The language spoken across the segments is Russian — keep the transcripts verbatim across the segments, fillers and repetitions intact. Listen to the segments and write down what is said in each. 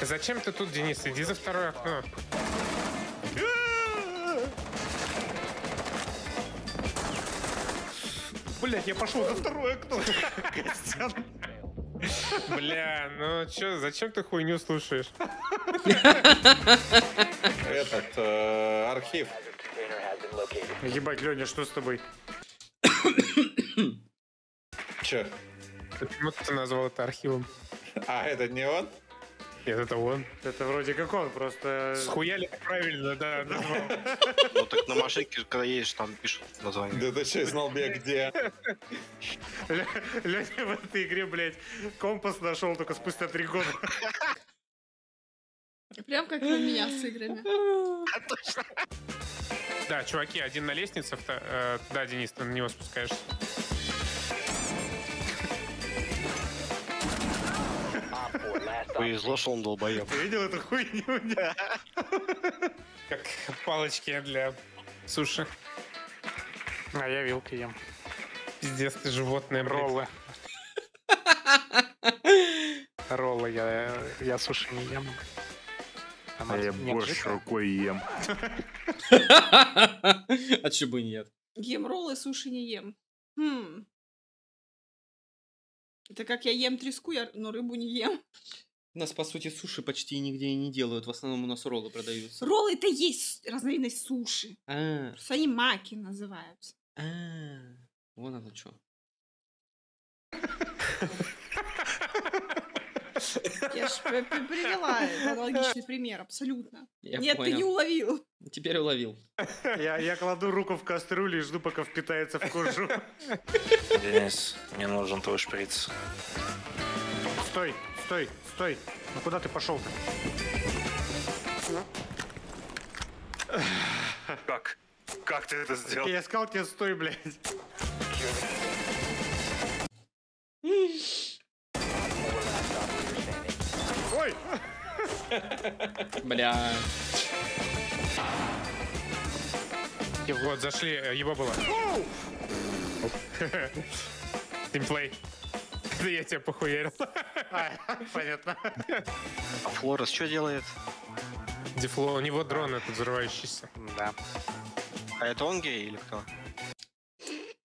Так, а зачем ты тут, Денис? Иди за второе окно. Блядь, я пошел за второе окно. Бля, ну чё, зачем ты хуйню слушаешь? Этот, архив. Ебать, Лёня, что с тобой? Чё? Почему ты назвал это архивом? А, это не он? Нет, это он. Это вроде как он, просто... Схуяли правильно, да, назвал. Ну так на машинке, когда едешь, там пишут название. Да ты что, знал бы я где? Лёня в этой игре, блядь, компас нашел только спустя три года. Прям как у меня с играми. Да, чуваки, один на лестнице, да, Денис, ты на него спускаешься. Повезло, что он долбоёб. Ты видел эту хуйню? Да. Как палочки для суши. А я вилкой ем. Пиздец, ты животное. Роллы. Роллы я, я суши не ем. А, а я борщ рукой ем. А чё бы нет? Ем роллы, суши не ем. Хм. Это как я ем треску, я... но рыбу не ем. У нас, по сути, суши почти нигде и не делают. В основном у нас роллы продаются. Роллы — это есть разновидность суши. А-а-а. Просто они маки называются. А-а-а. Вон оно что. Я ж привела аналогичный пример, абсолютно. Нет, ты не уловил. Теперь уловил. Я кладу руку в кастрюлю и жду, пока впитается в кожу. Денис, мне нужен твой шприц. Стой, стой, стой. Ну куда ты пошел-то? Как? Как ты это сделал? Я сказал тебе, стой, блядь. Ой! Бля. Вот, зашли, его было. Тимплей. Я тебя похуярил. А, понятно. А Флорес что делает? Дефло, у него дрон этот взрывающийся. Да. А это он гей или кто?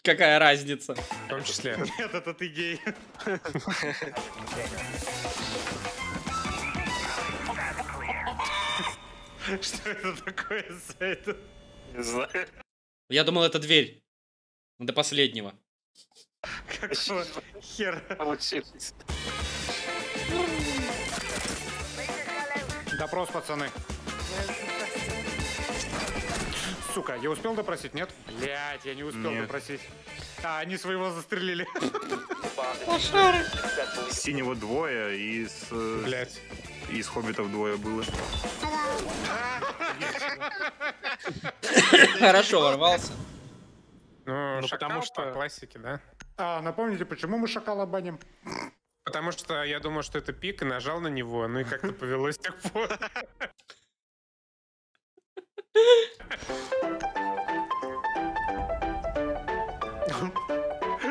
Какая разница? В том числе. Нет, это ты гей. Что это такое за это? Не знаю. Я думал, это дверь. До последнего. Какого хера? Допрос, пацаны. Сука, я успел допросить, нет? Блять, я не успел нет. допросить. А, они своего застрелили. Пошары. Синего двое и с... Блять. И с хоббитов двое было. Хорошо ворвался. Ну, ну потому что по классике, да? А, напомните, почему мы шакала баним? Потому что я думал, что это пик, и нажал на него, ну и как-то повелось так вот.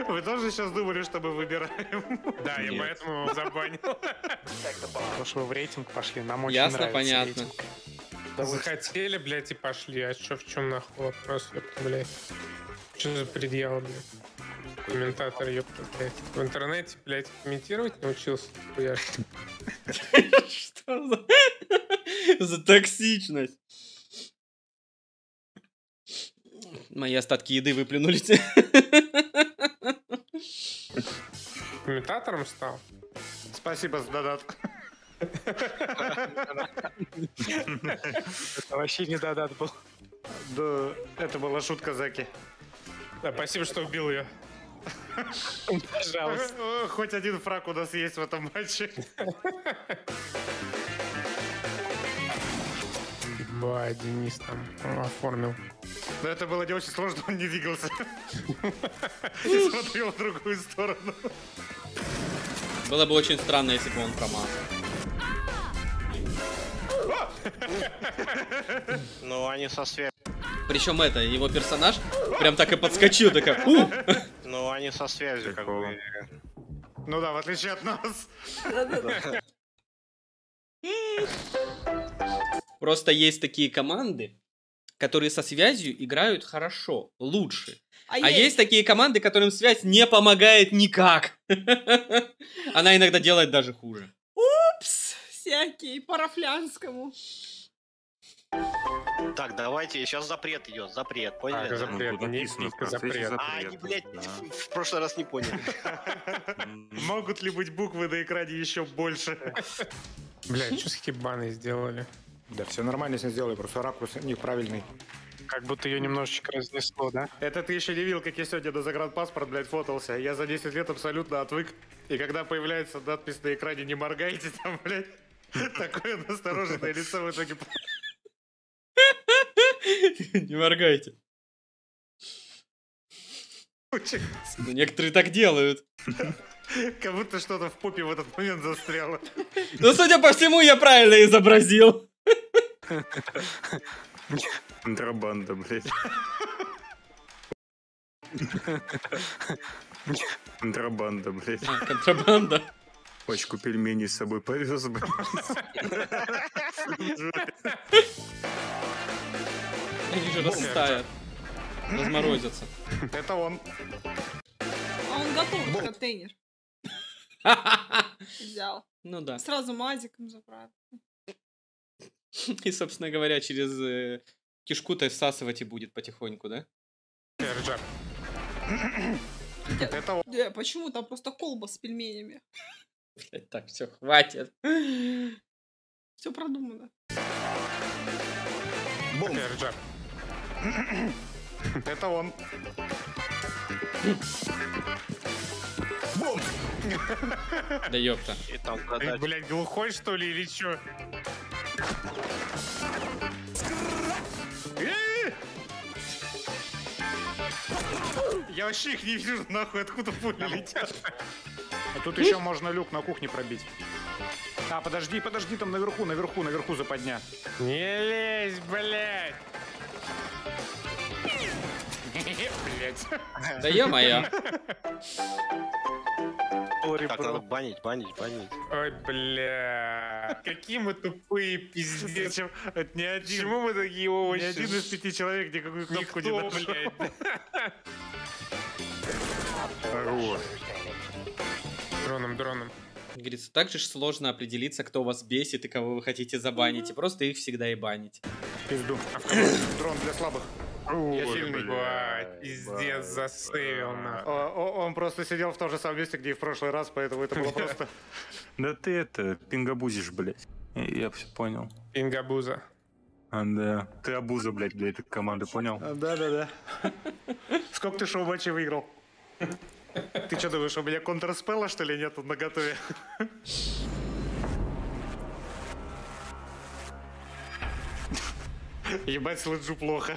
Вы тоже сейчас думали, что мы выбираем? Да, я поэтому забанил. Потому что вы в рейтинг пошли, нам очень нравится. Ясно, понятно. Захотели, блядь, и пошли. А что в чем нахуй вопрос, ёпта, блядь? Что за предъява, блядь? Комментатор, ёпта, блядь. В интернете, блядь, комментировать научился? Что за токсичность? Мои остатки еды выплюнули. Комментатором стал? Спасибо за додаток. Это вообще не додат был. Да, это была шутка, Заки. Да, спасибо, что убил ее. Пожалуйста. Хоть один фраг у нас есть в этом матче. Ба, Денис там оформил. Но это было не очень сложно, он не двигался. И смотрел в другую сторону. Было бы очень странно, если бы он промазал. Ну, они со сверху. Причем это, его персонаж прям так и подскочил, такая. Ну, они со связью, как бы. Ну да, в отличие от нас. Просто есть такие команды, которые со связью играют хорошо, лучше. А, а есть... есть такие команды, которым связь не помогает никак. Она иногда делает даже хуже. Упс, всякий, парафлянскому. Так, давайте, сейчас запрет идет, запрет, поняли? А, запрет, ну, написано, запрет. А, они, блядь, да. в, в прошлый раз не поняли. Могут ли быть буквы на экране еще больше? Блядь, что с хибаной сделали? Да все нормально с ней сделали, просто ракурс неправильный. Как будто ее немножечко разнесло, да? Это ты еще не видел, как я сегодня на загранпаспорт, блядь, фотался. Я за десять лет абсолютно отвык. И когда появляется надпись на экране «Не моргайте», там, блядь, такое настороженное лицо в итоге... Не моргайте. Некоторые так делают. Как будто что-то в попе в этот момент застряло. Ну, судя по всему, я правильно изобразил. Контрабанда, блядь. Контрабанда, блядь. Контрабанда. Пачку пельменей с собой повез, блядь. Они же растают, разморозятся. Это он. А он готов, контейнер. Взял. Ну да. Сразу мазиком заправил. И, собственно говоря, через кишку-то всасывать и будет потихоньку, да? Это он. Почему там просто колба с пельменями? Блять, так, все, хватит. Все продумано. Бум. Это он. Бум. Да ёпта. Ты, блядь, глухой, что ли, или чё? Я вообще их не вижу, нахуй, откуда пули летят. А тут еще можно люк на кухне пробить. А, подожди, подожди, там наверху, наверху, наверху западня. Не лезь, блядь. Блядь. Да ё-моё. Так, надо банить, банить, банить. Ой, бля. Какие мы тупые, пиздец. Почему мы такие овощи? Ни один из пяти человек никакую кнопку не нашел. Дроном, дроном. Говорится, так же сложно определиться, кто вас бесит и кого вы хотите забанить. И просто их всегда и банить. Пизду. Дрон для слабых. Ой, я сильный. Бля, пиздец, засейвил нахуй. Он просто сидел в том же самом месте, где и в прошлый раз, поэтому это было просто... Да ты это, пингабузишь, блядь. Я все понял. Пингабуза. А, да. Ты абуза, блядь, для этой команды, понял? Да-да-да. Сколько ты шоу-матчей выиграл? Ты что думаешь, у меня контрспелла, что ли, нет тут на готове? Ебать, слышу плохо.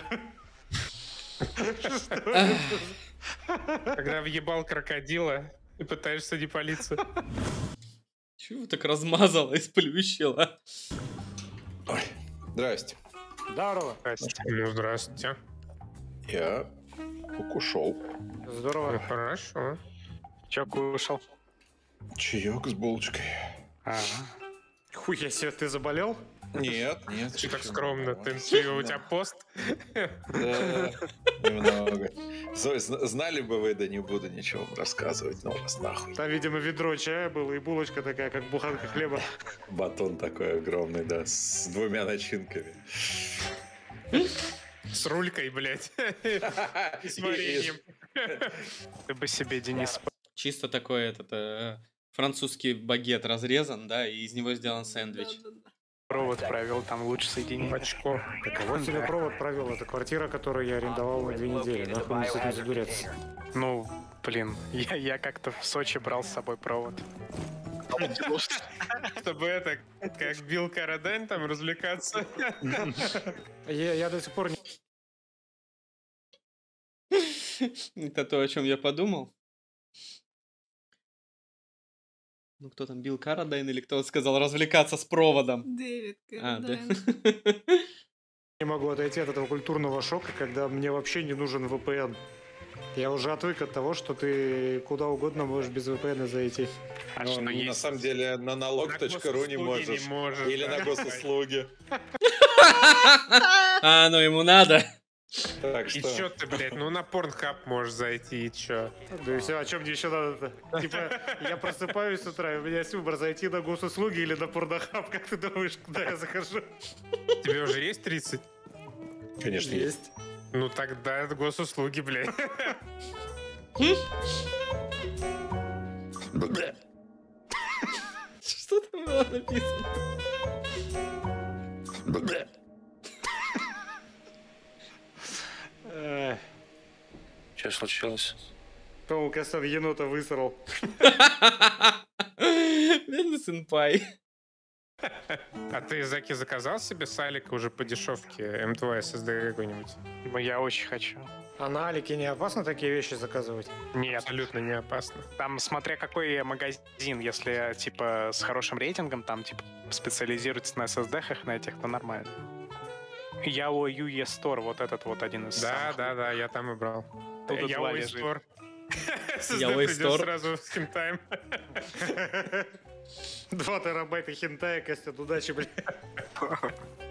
Когда въебал крокодила и пытаешься не палиться. Чего так размазала и сплющила? Ой, здрасте. Здорово. Ну, здрасте. Я кушал. Здорово. Ну, хорошо. Че кушал? Чаек с булочкой. Ага. Хуя себе, ты заболел? Нет, нет. Ты так скромно, ты, у тебя пост? Да, немного. Зой, знали бы вы, да не буду ничего рассказывать, но у вас нахуй. Там, видимо, ведро чая было и булочка такая, как буханка хлеба. Батон такой огромный, да, с двумя начинками. С рулькой, блядь. С вареньем. Ты бы себе, Денис... Чисто такой этот французский багет разрезан, да, и из него сделан сэндвич. Провод провел, там лучше соединить. Очко. Каково тебе провод провел? Это квартира, которую я арендовал на две недели. Нахуй мне с этим задуряться. Ну, блин, я, я как-то в Сочи брал с собой провод. Чтобы это, как Билл Карадайн, там развлекаться. Я до сих пор не... Это то, о чем я подумал. Ну, кто там, Билл Карадайн или кто сказал развлекаться с проводом? Дэвид Карадайн. А, да. Не могу отойти от этого культурного шока, когда мне вообще не нужен ви пи эн. Я уже отвык от того, что ты куда угодно можешь без ви пи эн зайти. А но, что ну, есть? На самом деле на налог точка ру не можешь. Не можешь. Или да? На госуслуги. А, ну ему надо. Так, и что? Чё ты, блядь, ну на Pornhub можешь зайти, и чё? Да и все, о чем мне еще надо-то? Типа, я просыпаюсь с утра, и у меня есть выбор, зайти на госуслуги или на Pornhub, как ты думаешь, куда я захожу? Тебе уже есть тридцать? Конечно, есть. Ну тогда это госуслуги, блядь. Что там было написано? Что случилось? По-моему, Костян енота высрал. Верно, сенпай. А ты, Заки, заказал себе салик уже по дешевке? эм два эс эс ди какой-нибудь? Я очень хочу. А на Алике не опасно такие вещи заказывать? Нет. Абсолютно не опасно. Там смотря какой магазин, если типа с хорошим рейтингом, там типа специализируется на эс эс ди-хах, на этих, то нормально. Яо Юе Стор, вот этот вот один из Да, самых. да, да, я там и брал. Яо Юе Стор. Яо Юе Стор. Сразу с хентаем. Два терабайта хентая, Костя, удачи, блядь.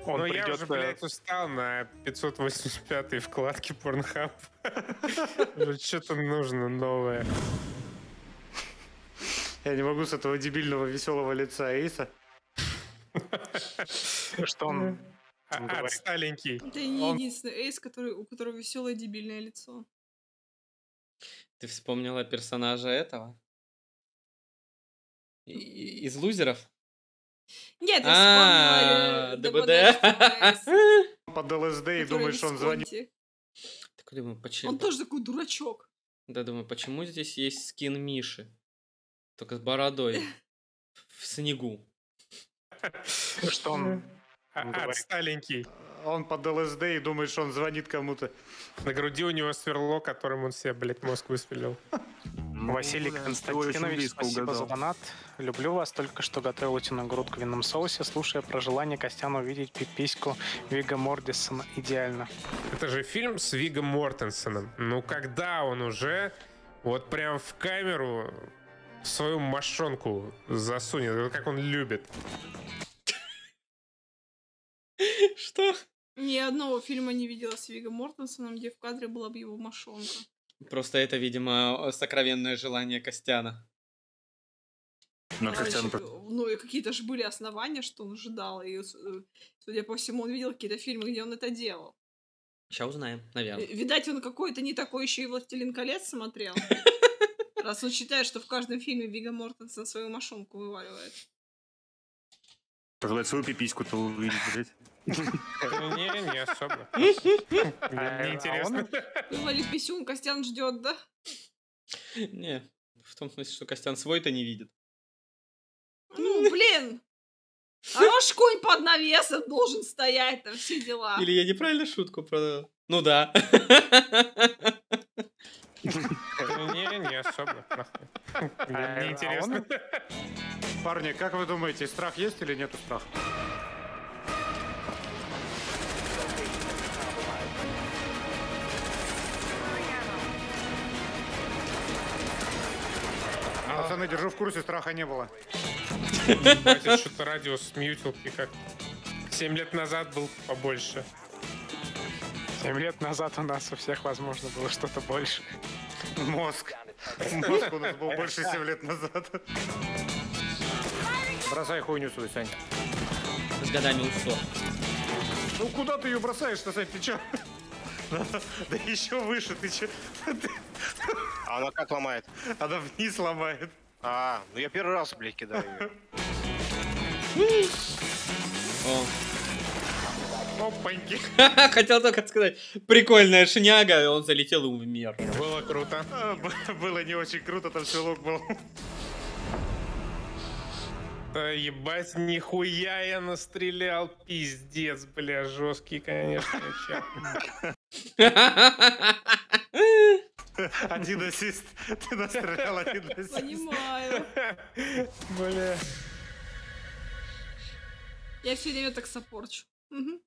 Ну я уже, блядь, устал на пятьсот восемьдесят пятой вкладке Pornhub. Что-то нужно новое. Я не могу с этого дебильного веселого лица Эйса. Что он... Отсталенький. Это не он... единственный Эйс, который, у которого веселое дебильное лицо. Ты вспомнила персонажа этого? И из лузеров? Нет, я вспомнила ДБД. Под ЛСД и думаешь, что он звонит. Он тоже такой дурачок. Да, думаю, почему здесь есть скин Миши? Только с бородой. В снегу. Что он... Отсталенький. Он под ЛСД и думает, что он звонит кому-то. На груди у него сверло, которым он себе, блядь, мозг выстрелил. Василий Константинович, спасибо за донат. Люблю вас. Только что готовил утиную грудку в винном соусе, слушая про желание Костяна увидеть пипиську Вигго Мортенсена. Идеально. Это же фильм с Вигго Мортенсеном. Ну когда он уже вот прям в камеру свою мошонку засунет, как он любит. Что? Ни одного фильма не видела с Вигго Мортенсеном, где в кадре была бы его мошонка. Просто это, видимо, сокровенное желание Костяна. Но Костян... Ну и какие-то же были основания, что он ожидал. И, судя по всему, он видел какие-то фильмы, где он это делал. Сейчас узнаем, наверное. Видать, он какой-то не такой еще и «Властелин колец» смотрел. Раз он считает, что в каждом фильме Вигго Мортенсен свою мошонку вываливает. Тогда свою пипиську-то увидеть, блядь. Не, не особо. Неинтересно. Вали писюн, Костян ждет, да? Не, в том смысле, что Костян свой-то не видит. Ну, блин! Хорош конь под навесом должен стоять, там все дела. Или я неправильно шутку продал? Ну да. Не, не особо. Неинтересно. Парни, как вы думаете, страх есть или нету страха? Пацаны, держу в курсе, страха не было. Хватит, что-то радио смьютил, как семь лет назад был побольше. Семь лет назад у нас у всех, возможно, было что-то больше. Мозг. Мозг у нас был больше семь лет назад. Бросай хуйню свою, Сань. С годами усо. Ну куда ты ее бросаешь-то, Сань, ты че? Да еще выше, ты че? А она как ломает? Она вниз ломает. А, ну я первый раз, блядь, кидаю ее. Опаньки. Хотел только сказать, прикольная шняга, и он залетел и умер. Было круто. Было не очень круто, там щелок был. Да ебать, нихуя я настрелял, пиздец, бля, жесткий, конечно, Один ассист, ты настрелял один ассист. Понимаю. Бля. Я все время так саппорчу. Угу.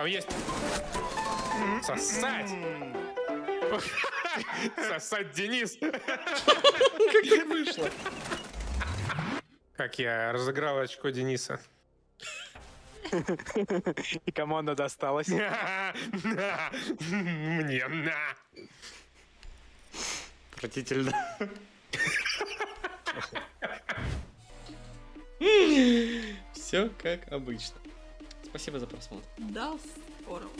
там есть... Сосать! Сосать, Денис! Как так вышло? Как я разыграл очко Дениса. И кому оно досталось? Мне на! Отвратительно. Все как обычно. Спасибо за просмотр. До скорого.